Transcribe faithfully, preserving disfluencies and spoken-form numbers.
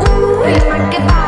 Goodbye.